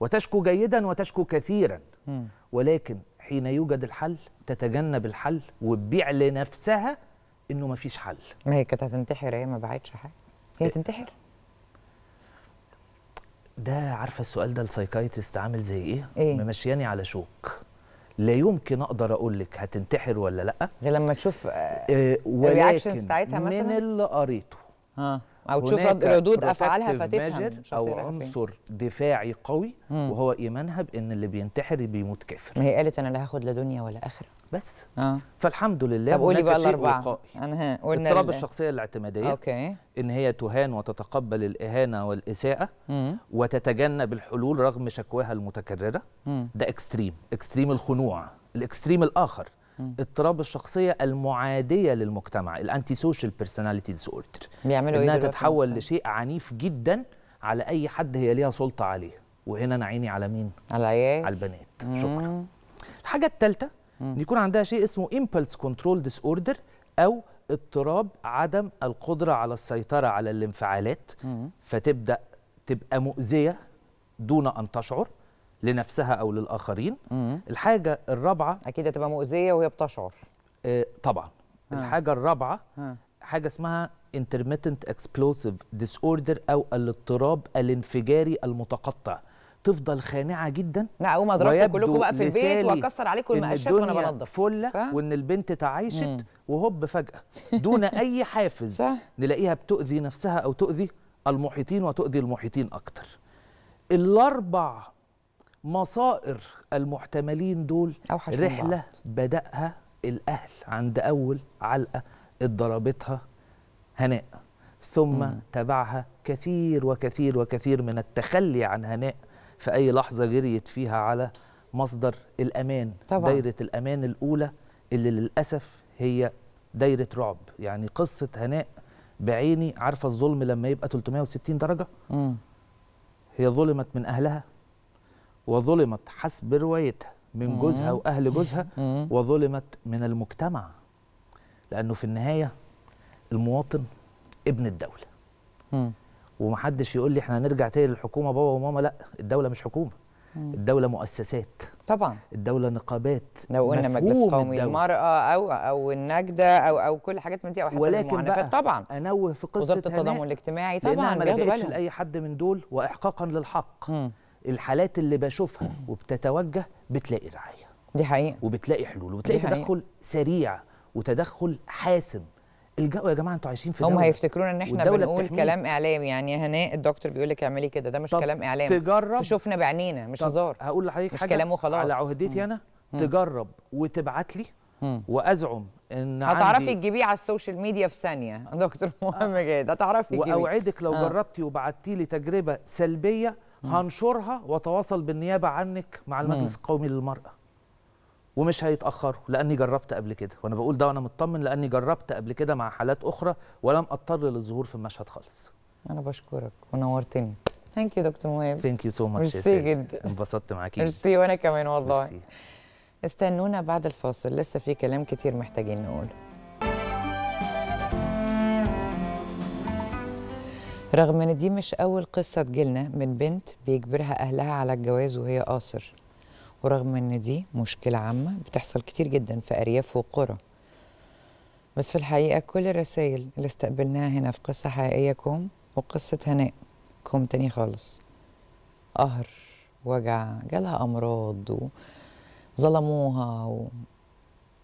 وتشكو جيدا وتشكو كثيرا، ولكن حين يوجد الحل تتجنب الحل وتبيع لنفسها انه ما فيش حل. ما هي كانت هتنتحر، هي ما باعتش حاجه، هي تنتحر. ده عارفه السؤال ده السايكايتست عامل زي ايه؟ ممشياني على شوك. لا يمكن اقدر اقول لك هتنتحر ولا لا غير لما تشوف الرياكشنز بتاعتها مثلا من اللي قريته. او تشوف ردود افعالها فتفهم او عنصر دفاعي قوي وهو ايمانها بان اللي بينتحر بيموت كافر. ما هي قالت انا لا هاخد لا دنيا ولا اخره بس. فالحمد لله. طب قولي بقى الاربعه. انا قلنا اضطراب الشخصيه الاعتماديه، ان هي تهان وتتقبل الاهانه والاساءه وتتجنب الحلول رغم شكواها المتكرره. ده اكستريم، اكستريم الخنوع. الاكستريم الاخر اضطراب الشخصيه المعاديه للمجتمع، الانتي سوشيال بيرسوناليتي ديسوردر، بيعملوا انها تتحول لشيء عنيف جدا على اي حد هي ليها سلطه عليه. وهنا انا عيني على مين؟ على العيال، على البنات. شكرا. الحاجه الثالثه ان يكون عندها شيء اسمه امبلس كنترول ديسوردر، او اضطراب عدم القدره على السيطره على الانفعالات، فتبدا تبقى مؤذيه دون ان تشعر لنفسها او للاخرين. الحاجه الرابعه اكيد هتبقى مؤذيه وهي بتشعر. طبعا. الحاجه الرابعه حاجه اسمها intermittent explosive disorder، او الاضطراب الانفجاري المتقطع. تفضل خانعه جدا. لا اقوم اضربكم كلكم بقى في البيت واكسر عليكم المقاشات وانا بنضف، فله وان البنت تعايشت وهوب فجاه دون اي حافز نلاقيها بتؤذي نفسها او تؤذي المحيطين وتؤذي المحيطين اكتر. الاربع مصائر المحتملين دول رحلة بدأها الأهل عند أول علقة اتضربتها هناء، ثم تبعها كثير وكثير وكثير من التخلي عن هناء في أي لحظة جريت فيها على مصدر الأمان. طبعا. دايرة الأمان الأولى اللي للأسف هي دايرة رعب. يعني قصة هناء بعيني، عارفة الظلم لما يبقى 360 درجة؟ هي ظلمت من أهلها، وظلمت حسب روايتها من جوزها وأهل جوزها، وظلمت من المجتمع، لأنه في النهاية المواطن ابن الدولة. ومحدش يقول لي احنا هنرجع تاني للحكومة بابا وماما. لا، الدولة مش حكومة، الدولة مؤسسات. طبعا الدوله نقابات، لو قلنا مجلس قومي المراه او النجده او كل حاجات من دي، او حتى المعنفات طبعا انوه في قصه وزاره التضامن الاجتماعي طبعا، ما لجأتش لاي حد من دول. واحقاقا للحق الحالات اللي بشوفها وبتتوجه بتلاقي رعايه، دي حقيقه، وبتلاقي حلول، وبتلاقي تدخل سريع وتدخل حاسم. يا جماعه انتوا عايشين في دولة هم هيفتكرون ان احنا بنقول كلام اعلامي، يعني هناء الدكتور بيقول لك اعملي كده، ده مش كلام اعلامي، تجرب شفنا بعينينا، مش هزار. هقول لحضرتك حاجه مش كلام وخلاص، على عهدتي انا تجرب وتبعت لي وازعم ان هتعرفي تجيبيه على السوشيال ميديا في ثانيه. دكتور مهاب مجاهد هتعرفي تجيبيه، واوعدك لو جربتي وبعتي لي تجربه سلبيه هنشرها واتواصل بالنيابه عنك مع المجلس القومي للمراه، ومش هيتاخروا لاني جربت قبل كده. وانا بقول ده وانا مطمن لاني جربت قبل كده مع حالات اخرى ولم اضطر للظهور في المشهد خالص. انا بشكرك ونورتني. ثانك يو دكتور مهاب. ثانك يو سو ماتش يا سيدي، جدا انبسطت معاكي. ميرسي، وانا كمان والله. مرسي. استنونا بعد الفاصل، لسه في كلام كتير محتاجين نقوله. رغم ان دي مش اول قصه تجيلنا من بنت بيجبرها اهلها على الجواز وهي قاصر، ورغم ان دي مشكله عامه بتحصل كتير جدا في ارياف وقرى، بس في الحقيقه كل الرسائل اللي استقبلناها هنا في قصه حقيقيه كوم وقصه هناء كوم تاني خالص. قهر، وجع، جالها امراض وظلموها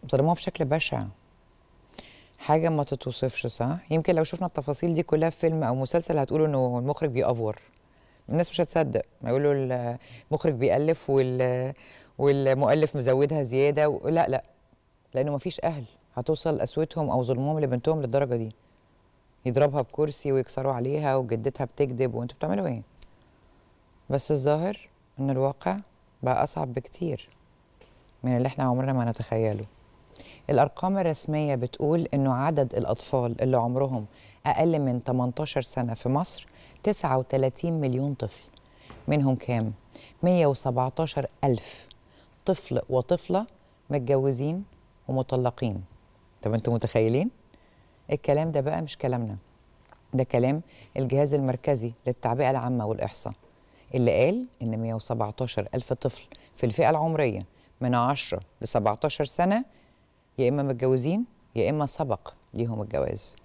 وظلموها بشكل بشع، حاجه ما تتوصفش، صح؟ يمكن لو شفنا التفاصيل دي كلها في فيلم او مسلسل هتقولوا انه المخرج بيأفور، الناس مش هتصدق، هيقولوا المخرج بيألف والمؤلف مزودها زياده لا لا، لانه مفيش اهل هتوصل قسوتهم او ظلمهم لبنتهم للدرجه دي، يضربها بكرسي ويكسروا عليها وجدتها بتكذب وانتوا بتعملوا ايه؟ بس الظاهر ان الواقع بقى اصعب بكتير من اللي احنا عمرنا ما نتخيله. الارقام الرسميه بتقول انه عدد الاطفال اللي عمرهم اقل من 18 سنه في مصر 39 مليون طفل، منهم كام؟ 117 ألف طفل وطفلة متجوزين ومطلقين. طب انتوا متخيلين؟ الكلام ده بقى مش كلامنا، ده كلام الجهاز المركزي للتعبئة العامة والإحصاء، اللي قال إن 117 ألف طفل في الفئة العمرية من 10 ل 17 سنة يا إما متجوزين يا إما سبق ليهم الجواز.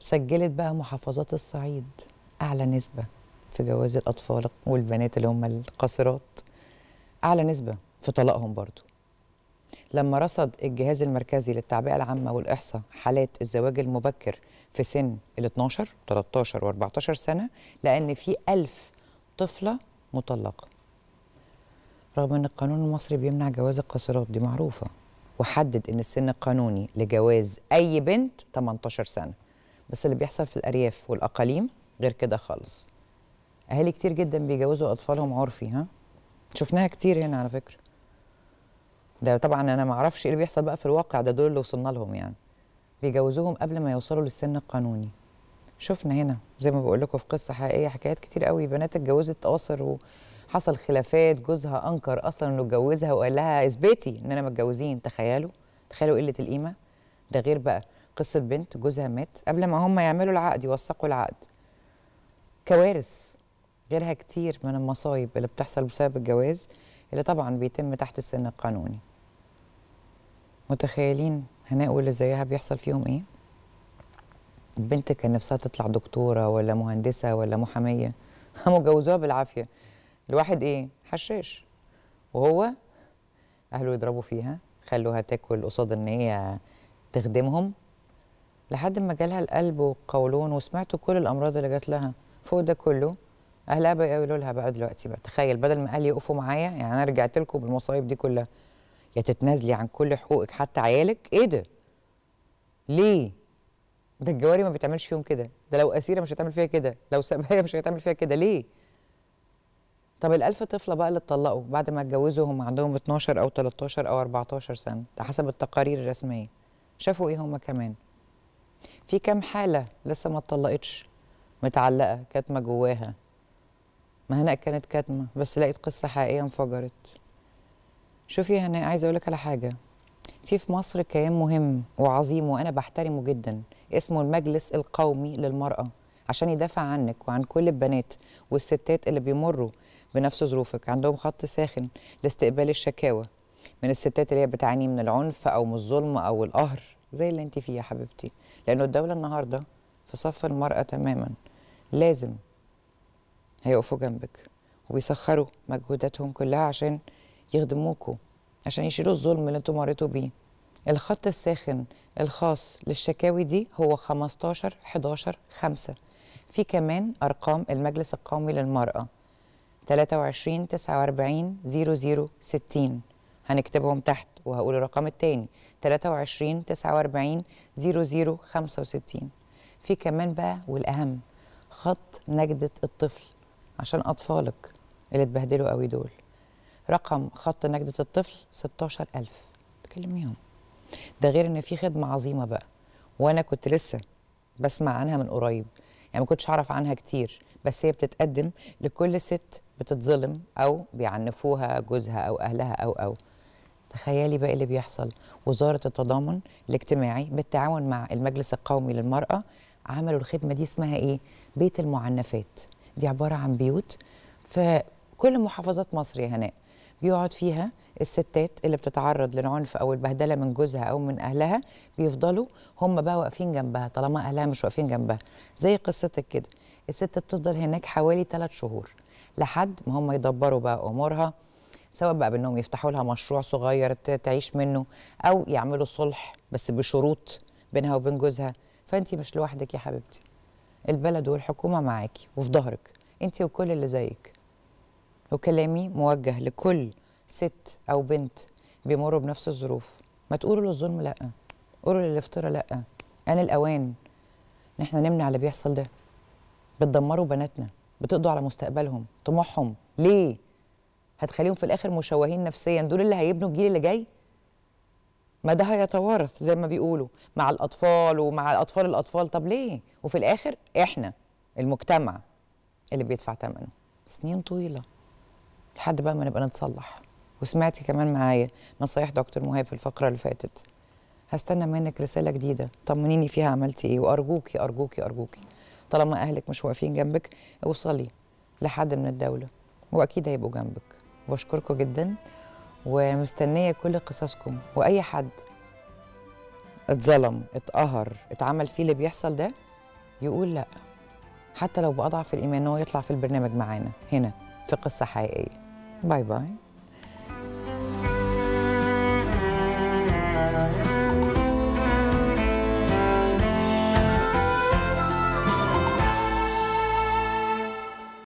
سجلت بقى محافظات الصعيد أعلى نسبة في جواز الأطفال والبنات اللي هم القاصرات، أعلى نسبة في طلاقهم برضو. لما رصد الجهاز المركزي للتعبئة العامة والإحصاء حالات الزواج المبكر في سن ال 12 13 و 14 سنة، لأن في 1000 طفلة مطلقة. رغم أن القانون المصري بيمنع جواز القاصرات، دي معروفة، وحدد أن السن القانوني لجواز أي بنت 18 سنة، بس اللي بيحصل في الأرياف والأقاليم غير كده خالص. أهالي كتير جدا بيجوزوا أطفالهم عرفي، ها؟ شفناها كتير هنا على فكرة. ده طبعا أنا معرفش إيه اللي بيحصل بقى في الواقع، ده دول اللي وصلنا لهم يعني. بيجوزوهم قبل ما يوصلوا للسن القانوني. شفنا هنا زي ما بقول لكم في قصة حقيقية حكايات كتير قوي، بنات اتجوزت قاصر وحصل خلافات، جوزها أنكر أصلا إنه اتجوزها وقال لها اثبتي إننا متجوزين. تخيلوا، تخيلوا قلة القيمة. ده غير بقى قصة بنت جوزها مات قبل ما هم يعملوا العقد، يوثقوا العقد. كوارث غيرها كتير من المصايب اللي بتحصل بسبب الجواز، اللي طبعا بيتم تحت السن القانوني. متخيلين هناء واللي زيها بيحصل فيهم ايه؟ البنت كان نفسها تطلع دكتورة ولا مهندسة ولا محامية، هم جوزوها بالعافية الواحد ايه؟ حشاش، وهو اهله يضربوا فيها، خلوها تاكل قصاد ان هي تخدمهم، لحد ما جالها القلب والقولون وسمعتوا كل الامراض اللي جات لها. فوق ده كله اهلها بقى يقولوا لها بقى دلوقتي بقى تخيل، بدل ما اهلي يقفوا معايا، يعني انا رجعت لكم بالمصايب دي كلها، يا تتنازلي عن كل حقوقك حتى عيالك. ايه ده؟ ليه؟ ده الجواري ما بتعملش فيهم كده، ده لو اسيره مش هتعمل فيها كده، لو سبايه مش هتعمل فيها كده، ليه؟ طب ال1000 طفله بقى اللي اتطلقوا بعد ما اتجوزوا هم عندهم 12 او 13 او 14 سنه، ده حسب التقارير الرسميه، شافوا ايه هم كمان؟ في كام حالة لسه ما اتطلقتش، متعلقة، كاتمة جواها. ما هناء كانت كاتمة بس لقيت قصة حقيقية انفجرت. شوفي يا هناء، عايزة أقولك على حاجة، في مصر كيان مهم وعظيم وأنا بحترمه جدا، اسمه المجلس القومي للمرأة، عشان يدافع عنك وعن كل البنات والستات اللي بيمروا بنفس ظروفك. عندهم خط ساخن لاستقبال الشكاوى من الستات اللي هي بتعاني من العنف أو من الظلم أو القهر زي اللي انت فيه يا حبيبتي، لأنه الدولة النهاردة في صف المرأة تماما. لازم هيقفوا جنبك وبيسخروا مجهوداتهم كلها عشان يخدموكوا، عشان يشيلوا الظلم اللي انتوا مريتوا بيه. الخط الساخن الخاص للشكاوي دي هو 15-11-5. في كمان أرقام المجلس القومي للمرأة 23-49-00-60، هنكتبهم تحت وهقول الرقم التاني 23-49-00-65. في كمان بقى والأهم خط نجدة الطفل عشان أطفالك اللي اتبهدلوا قوي دول. رقم خط نجدة الطفل 16,000 بكلم يوم. ده غير إن في خدمة عظيمة بقى، وأنا كنت لسه بسمع عنها من قريب، يعني ما كنتش أعرف عنها كتير، بس هي بتتقدم لكل ست بتتظلم أو بيعنفوها جوزها أو أهلها أو تخيلي بقى اللي بيحصل. وزارة التضامن الاجتماعي بالتعاون مع المجلس القومي للمرأة عملوا الخدمة دي اسمها إيه؟ بيت المعنفات. دي عبارة عن بيوت في كل محافظات مصر يا هناء، بيقعد فيها الستات اللي بتتعرض للعنف أو البهدلة من جوزها أو من أهلها، بيفضلوا هم بقى واقفين جنبها طالما أهلها مش واقفين جنبها. زي قصتك كده، الست بتفضل هناك حوالي 3 شهور لحد ما هم يدبروا بقى أمورها، سواء بقى بأنهم يفتحوا لها مشروع صغير تعيش منه أو يعملوا صلح بس بشروط بينها وبين جوزها. فأنتي مش لوحدك يا حبيبتي، البلد والحكومة معاكي وفي ظهرك أنتي وكل اللي زيك. وكلامي موجه لكل ست أو بنت بيمروا بنفس الظروف، ما تقولوا للظلم لأ، قولوا للافتراء لأ. أنا الأوان إن إحنا نمنع اللي بيحصل ده. بتدمروا بناتنا، بتقضوا على مستقبلهم، طموحهم، ليه؟ هتخليهم في الآخر مشوهين نفسيا، دول اللي هيبنوا الجيل اللي جاي؟ ما ده هيتوارث زي ما بيقولوا مع الأطفال ومع أطفال الأطفال. طب ليه؟ وفي الآخر إحنا المجتمع اللي بيدفع ثمنه سنين طويلة لحد بقى ما نبقى نتصلح. وسمعتي كمان معايا نصايح دكتور مهاب في الفقرة اللي فاتت. هستنى منك رسالة جديدة طمنيني فيها عملتي إيه، وأرجوكي أرجوكي أرجوكي طالما أهلك مش واقفين جنبك اوصلي لحد من الدولة وأكيد هيبقوا جنبك. بشكركم جدا ومستنية كل قصصكم، وأي حد اتظلم اتقهر اتعمل فيه اللي بيحصل ده يقول لأ، حتى لو بأضعف الإيمان هو يطلع في البرنامج معانا هنا في قصة حقيقية. باي باي.